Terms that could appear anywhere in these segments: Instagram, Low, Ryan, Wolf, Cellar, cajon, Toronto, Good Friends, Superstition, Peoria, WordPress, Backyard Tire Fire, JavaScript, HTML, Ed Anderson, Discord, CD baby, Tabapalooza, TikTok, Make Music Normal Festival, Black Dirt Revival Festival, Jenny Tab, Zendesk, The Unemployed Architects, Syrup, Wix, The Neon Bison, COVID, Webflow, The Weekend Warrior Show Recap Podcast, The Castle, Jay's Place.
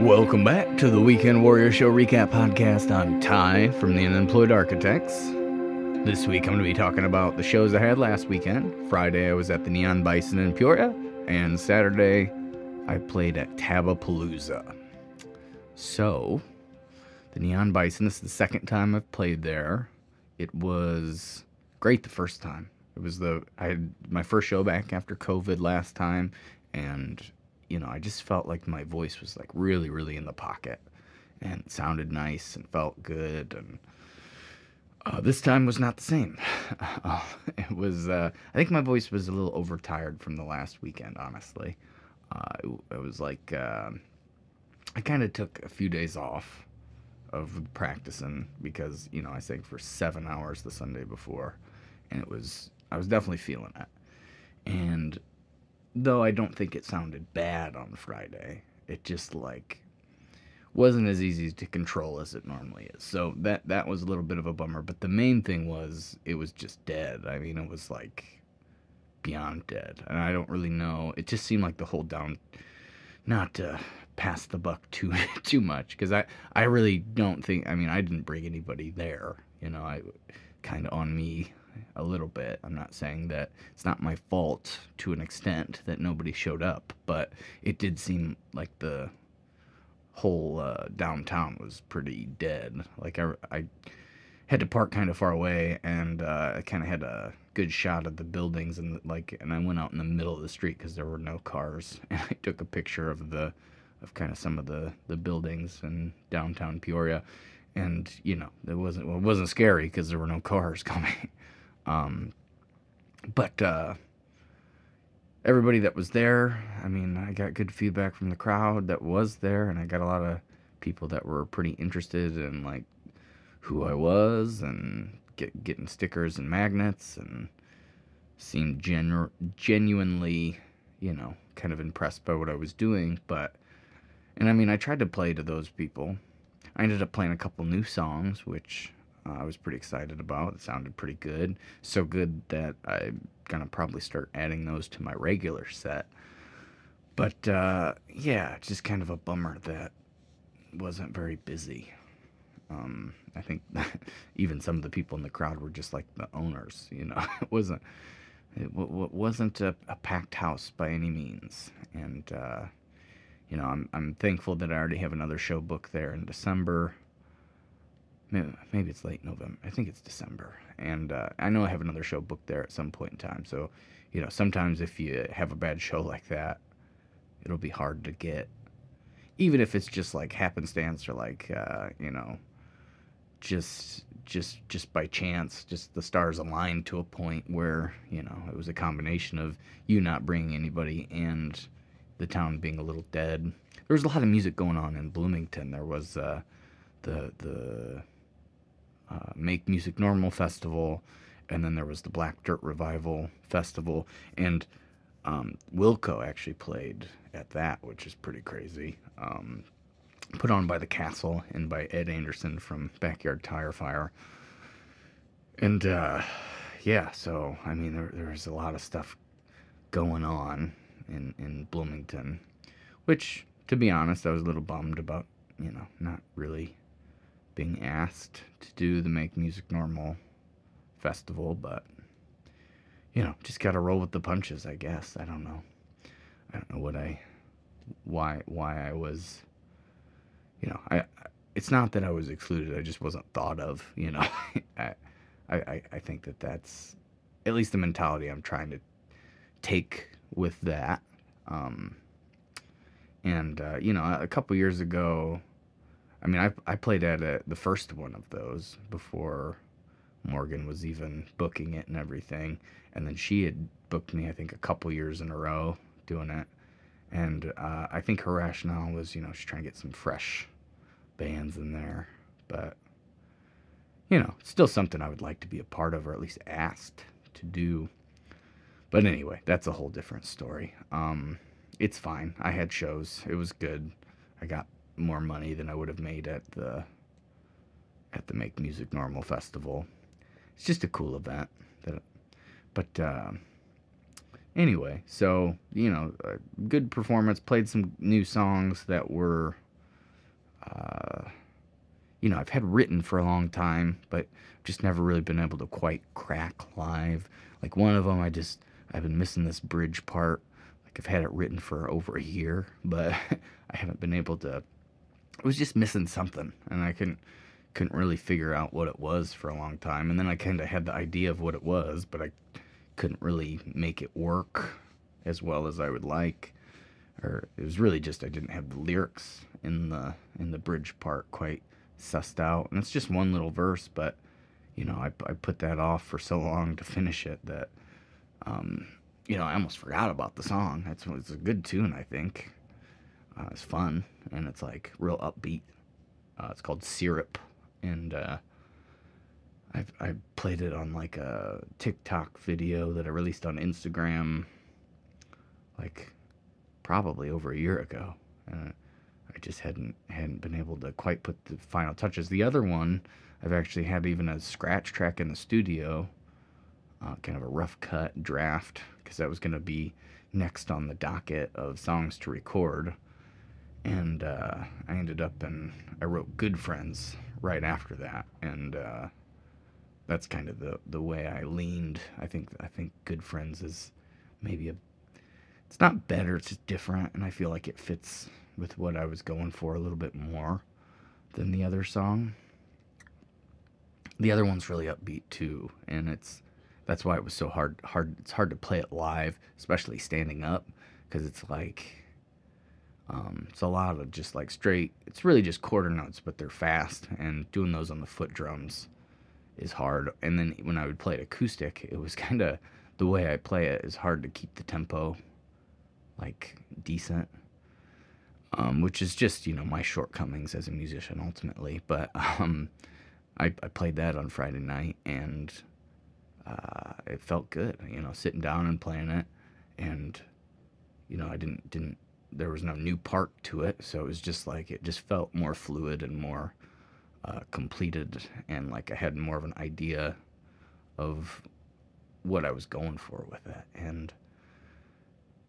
Welcome back to the Weekend Warrior Show Recap Podcast. I'm Ty from The Unemployed Architects. This week I'm going to be talking about the shows I had last weekend. Friday I was at the Neon Bison in Peoria, and Saturday I played at Tabapalooza. So, the Neon Bison, this is the second time I've played there. It was great the first time. It was I had my first show back after COVID last time, and you know, I just felt like my voice was like really, really in the pocket and it sounded nice and felt good. And this time was not the same. It was, I think my voice was a little overtired from the last weekend, honestly. It was like, I kind of took a few days off of practicing because, you know, I sang for 7 hours the Sunday before and I was definitely feeling it. And though I don't think it sounded bad on Friday, it just like wasn't as easy to control as it normally is. So that was a little bit of a bummer, but the main thing was it was just dead. I mean, it was like beyond dead, and I don't really know. It just seemed like the whole down, not to pass the buck too much, because I really don't think, I mean, I didn't bring anybody there, you know, I kind of on me a little bit. I'm not saying that it's not my fault to an extent that nobody showed up, but it did seem like the whole downtown was pretty dead. Like I had to park kind of far away, and I kind of had a good shot of the buildings, and I went out in the middle of the street because there were no cars, and I took a picture of kind of some of the buildings in downtown Peoria, and you know, it wasn't scary because there were no cars coming. But everybody that was there, I mean, I got good feedback from the crowd that was there, and I got a lot of people that were pretty interested in, like, who I was, and getting stickers and magnets, and seemed genuinely, you know, kind of impressed by what I was doing, and I mean, I tried to play to those people. I ended up playing a couple new songs, which I was pretty excited about. It sounded pretty good. So good that I'm going to probably start adding those to my regular set. But, yeah, just kind of a bummer that wasn't very busy. I think even some of the people in the crowd were just like the owners, you know. It wasn't a packed house by any means. And, you know, I'm thankful that I already have another show booked there in December. Maybe it's late November. I think it's December. And I know I have another show booked there at some point in time. So, you know, sometimes if you have a bad show like that, it'll be hard to get. Even if it's just like happenstance or like, you know, just by chance, just the stars aligned to a point where, you know, it was a combination of you not bringing anybody and the town being a little dead. There was a lot of music going on in Bloomington. There was the Make Music Normal Festival, and then there was the Black Dirt Revival Festival, and Wilco actually played at that, which is pretty crazy, put on by The Castle and by Ed Anderson from Backyard Tire Fire, and yeah, so, I mean, there was a lot of stuff going on in Bloomington, which, to be honest, I was a little bummed about, you know, not really being asked to do the Make Music Normal Festival, but, you know, just gotta roll with the punches, I guess. I don't know. I don't know why I was, you know, it's not that I was excluded, I just wasn't thought of, you know. I think that's at least the mentality I'm trying to take with that. And, you know, a couple years ago, I mean, I played at the first one of those before Morgan was even booking it and everything. And then she had booked me, I think, a couple years in a row doing it. And I think her rationale was, you know, she's trying to get some fresh bands in there. But, you know, it's still something I would like to be a part of, or at least asked to do. But anyway, that's a whole different story. It's fine. I had shows. It was good. I got more money than I would have made at the Make Music Normal Festival. It's just a cool event. Anyway, so, you know, good performance. Played some new songs that were you know, I've had written for a long time, but just never really been able to quite crack live. Like one of them, I've been missing this bridge part. Like I've had it written for over a year, but I haven't been able to. I was just missing something, and I couldn't really figure out what it was for a long time. And then I kind of had the idea of what it was, but I couldn't really make it work as well as I would like. Or it was really just I didn't have the lyrics in the bridge part quite sussed out. And it's just one little verse, but you know, I put that off for so long to finish it that you know, I almost forgot about the song. It's a good tune, I think. It's fun, and it's like real upbeat. It's called Syrup, and I played it on like a TikTok video that I released on Instagram like probably over a year ago, and I just hadn't been able to quite put the final touches. The other one, I've actually had even a scratch track in the studio, kind of a rough cut draft, because that was going to be next on the docket of songs to record. And I ended up and I wrote Good Friends right after that, and that's kind of the way I leaned. I think Good Friends is maybe it's not better, it's just different, and I feel like it fits with what I was going for a little bit more than the other song. The other one's really upbeat too, and that's why it was so hard. It's hard to play it live, especially standing up, because it's like. It's a lot of just like straight, it's really just quarter notes, but they're fast, and doing those on the foot drums is hard. And then when I would play it acoustic, it was kind of, the way I play it is hard to keep the tempo like decent, which is just, you know, my shortcomings as a musician ultimately. But I played that on Friday night, and it felt good, you know, sitting down and playing it. And you know, I didn't there was no new part to it, so it was just like, it just felt more fluid and more completed, and like I had more of an idea of what I was going for with it. And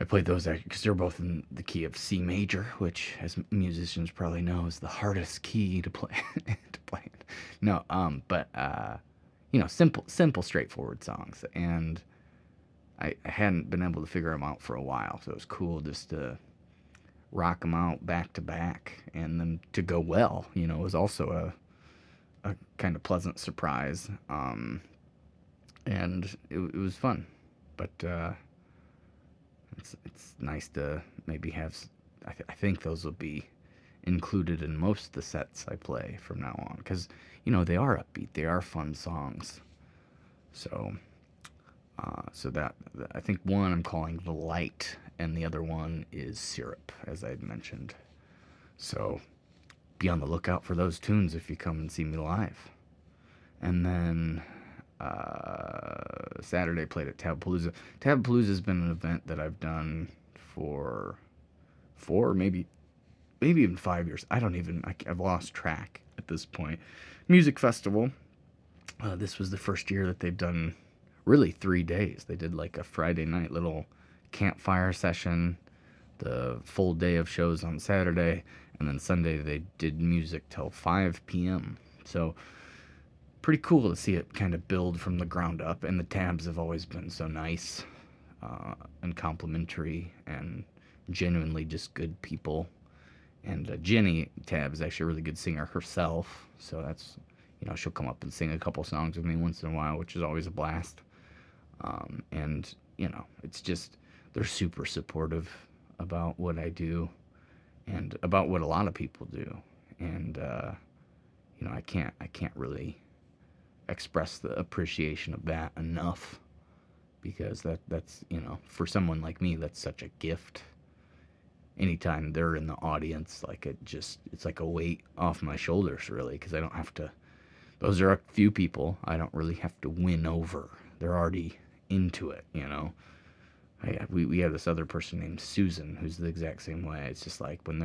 I played those because they're both in the key of C major, which, as musicians probably know, is the hardest key to play. No, but you know, simple, straightforward songs, and I hadn't been able to figure them out for a while, so it was cool just to rock them out back to back, and them to go well. You know, it was also a kind of pleasant surprise, and it was fun. But it's nice to maybe have. I think those will be included in most of the sets I play from now on, because you know, they are upbeat, they are fun songs. So so that, I think one I'm calling The Light, and the other one is Syrup, as I had mentioned. So be on the lookout for those tunes if you come and see me live. And then Saturday, played at Tabapalooza. Tabapalooza's been an event that I've done for 4, maybe even 5 years. I've lost track at this point. Music festival. This was the first year that they've done really 3 days. They did like a Friday night little campfire session, the full day of shows on Saturday, and then Sunday they did music till 5 p.m. So pretty cool to see it kind of build from the ground up, and the Tabs have always been so nice and complimentary and genuinely just good people. And Jenny Tab is actually a really good singer herself, so that's, you know, she'll come up and sing a couple songs with me once in a while, which is always a blast. And you know, it's just, they're super supportive about what I do and about what a lot of people do. And, you know, I can't really express the appreciation of that enough, because that's, you know, for someone like me, that's such a gift. Anytime they're in the audience, like it's like a weight off my shoulders, really, because I don't have to, those are a few people I don't really have to win over. They're already into it, you know. We have this other person named Susan who's the exact same way. It's just like, when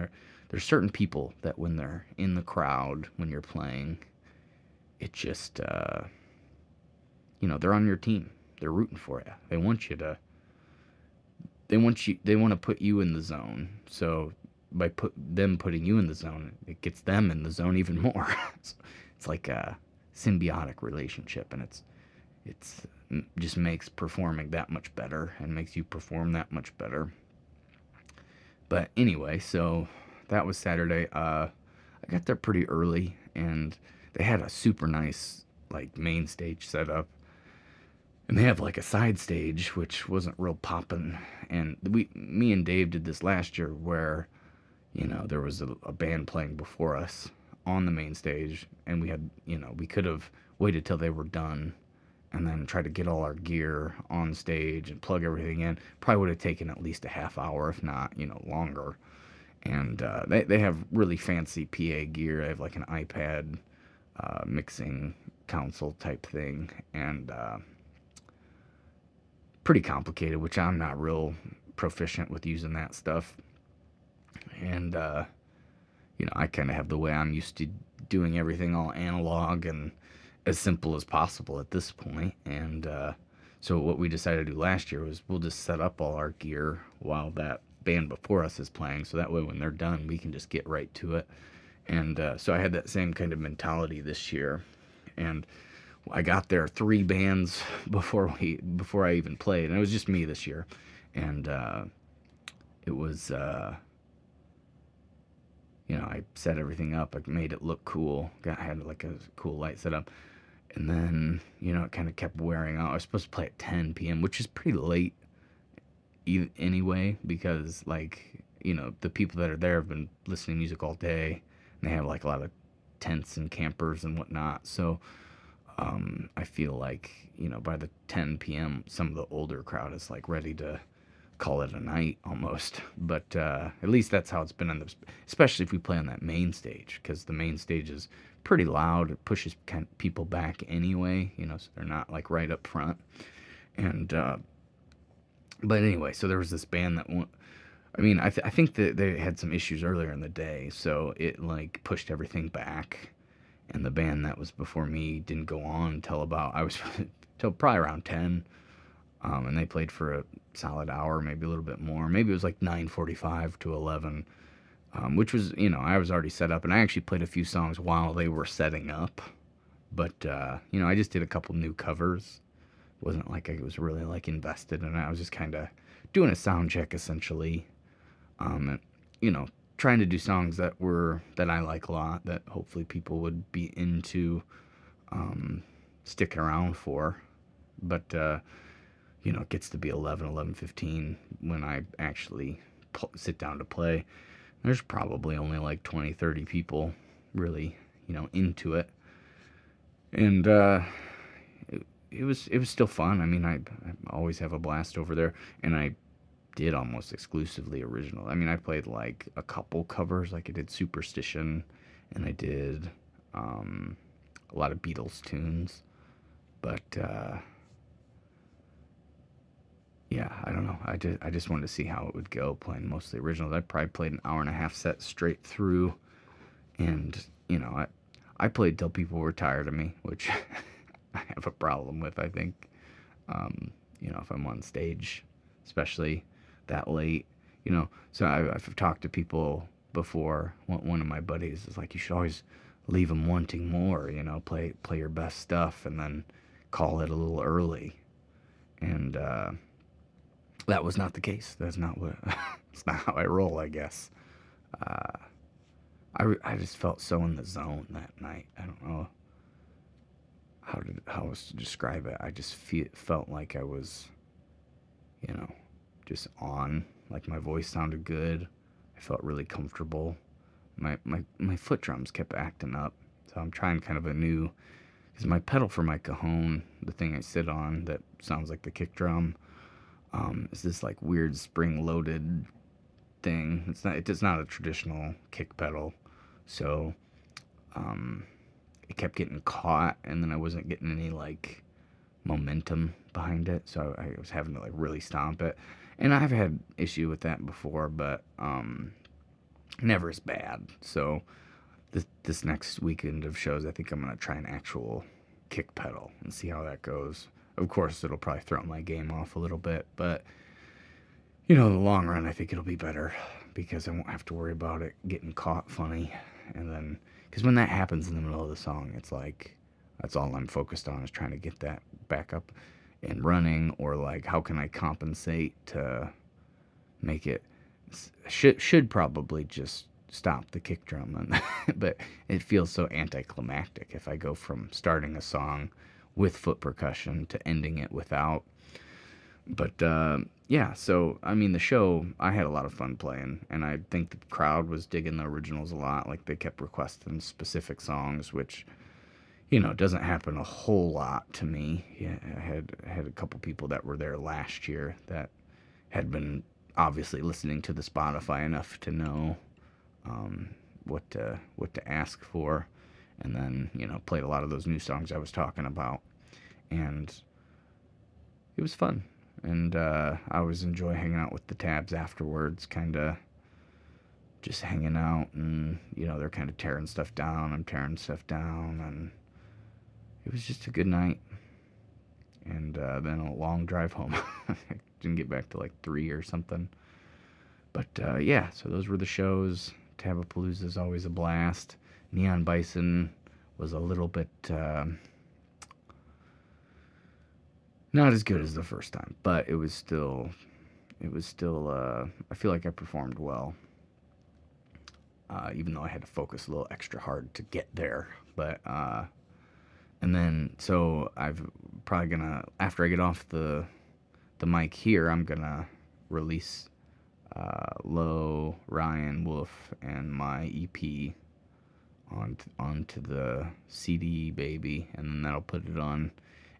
there's certain people that when they're in the crowd when you're playing, it just you know, they're on your team. They're rooting for you. They want you to. They want to put you in the zone. So by putting you in the zone, it gets them in the zone even more. So it's like a symbiotic relationship, and it's just makes performing that much better and makes you perform that much better. But anyway, so that was Saturday. I got there pretty early, and they had a super nice like main stage set up, and they have like a side stage which wasn't real poppin'. And me and Dave did this last year where, you know, there was a band playing before us on the main stage, and we had, you know, we could have waited till they were done and then try to get all our gear on stage and plug everything in. Probably would have taken at least a half hour, if not, you know, longer. And they have really fancy PA gear. They have like an iPad mixing console type thing, and pretty complicated, which I'm not real proficient with using that stuff. And you know, I kind of have the way I'm used to doing everything all analog and as simple as possible at this point. And so what we decided to do last year was we'll just set up all our gear while that band before us is playing, so that way when they're done we can just get right to it. And so I had that same kind of mentality this year, and I got there three bands before I even played, and it was just me this year. And it was you know, I set everything up, I made it look cool, I had like a cool light set up, and then, you know, it kind of kept wearing out. I was supposed to play at 10 p.m, which is pretty late anyway, because, like, you know, the people that are there have been listening to music all day, and they have like a lot of tents and campers and whatnot. So I feel like, you know, by the 10 p.m. some of the older crowd is like ready to call it a night almost. But at least that's how it's been on the, especially if we play on that main stage, because the main stage is pretty loud. It pushes people back anyway, you know, so they're not like right up front. And but anyway, so there was this band that, I mean, I think that they had some issues earlier in the day, so it like pushed everything back. And the band that was before me didn't go on until probably around 10. And they played for a solid hour, maybe a little bit more. Maybe it was like 9:45 to 11, which was, you know, I was already set up. And I actually played a few songs while they were setting up. But, you know, I just did a couple new covers. It wasn't like I was really, like, invested in it. I was just kind of doing a sound check, essentially. And, you know, trying to do songs that I like a lot, that hopefully people would be into sticking around for. But, you know, it gets to be 11:15 when I actually sit down to play. There's probably only like 20-30 people really, you know, into it. And it was still fun. I mean, I always have a blast over there, and I did almost exclusively original. I mean, I played like a couple covers. Like I did Superstition, and I did a lot of Beatles tunes. But yeah, I don't know. I just wanted to see how it would go playing mostly originals. I probably played an hour and a half set straight through, and you know, I played till people were tired of me, which I have a problem with. I think, you know, if I'm on stage, especially that late, you know. So I've talked to people before. One of my buddies is like, you should always leave them wanting more. You know, play your best stuff and then call it a little early, and. That was not the case. That's not what. It's not how I roll, I guess. I just felt so in the zone that night. I don't know how else to describe it. I just felt like I was, you know, just on. Like my voice sounded good. I felt really comfortable. My foot drums kept acting up. So I'm trying kind of a new, because my pedal for my cajon, the thing I sit on that sounds like the kick drum. It's this like weird spring-loaded thing. It's not a traditional kick pedal, so it kept getting caught, and then I wasn't getting any like momentum behind it, so I was having to like really stomp it. And I've had issue with that before, but never as bad. So this next weekend of shows, I think I'm gonna try an actual kick pedal and see how that goes. Of course, it'll probably throw my game off a little bit, but you know, in the long run, I think it'll be better because I won't have to worry about it getting caught funny. And then, because when that happens in the middle of the song, it's like, that's all I'm focused on is trying to get that back up and running, or like, how can I compensate to make it, should probably just stop the kick drum on that. But it feels so anticlimactic if I go from starting a song with foot percussion to ending it without. But yeah, so I mean, the show, I had a lot of fun playing, and I think the crowd was digging the originals a lot. Like, they kept requesting specific songs, which, you know, doesn't happen a whole lot to me. Yeah, I had a couple people that were there last year that had been obviously listening to the Spotify enough to know what to ask for, and then, you know, played a lot of those new songs I was talking about, and it was fun. And I always enjoy hanging out with the Tabs afterwards, kind of just hanging out, and, you know, they're kind of tearing stuff down, I'm tearing stuff down, and it was just a good night. And then a long drive home. I didn't get back to like 3 or something. But yeah, so those were the shows. Tabapalooza is always a blast. Neon Bison was a little bit... not as good as the first time, but it was still, I feel like I performed well, even though I had to focus a little extra hard to get there. But, and then, so I'm probably gonna, after I get off the mic here, I'm gonna release, Low, Ryan, Wolf, and my EP onto the CD baby, and then that'll put it on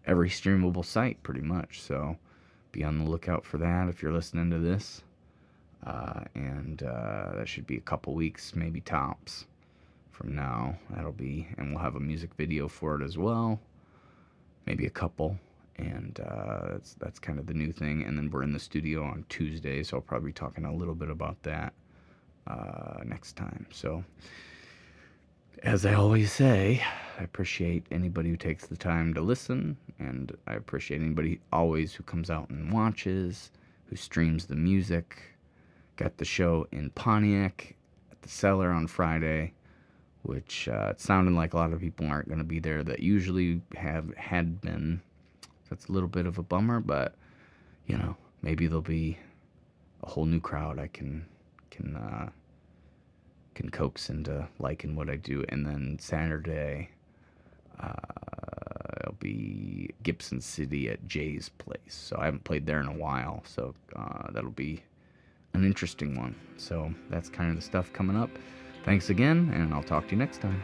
every streamable site pretty much. So be on the lookout for that if you're listening to this, and that should be a couple weeks, maybe tops, from now. That'll be, and we'll have a music video for it as well, maybe a couple. And that's kind of the new thing. And then we're in the studio on Tuesday, so I'll probably be talking a little bit about that next time. So as I always say, I appreciate anybody who takes the time to listen, and I appreciate anybody always who comes out and watches, who streams the music. Got the show in Pontiac at the Cellar on Friday, which it sounded like a lot of people aren't going to be there that usually had been. So that's a little bit of a bummer, but, you know, maybe there'll be a whole new crowd I can coax into liking what I do. And then Saturday, it'll be Gibson City at Jay's Place. So I haven't played there in a while, so that'll be an interesting one. So that's kind of the stuff coming up. Thanks again, and I'll talk to you next time.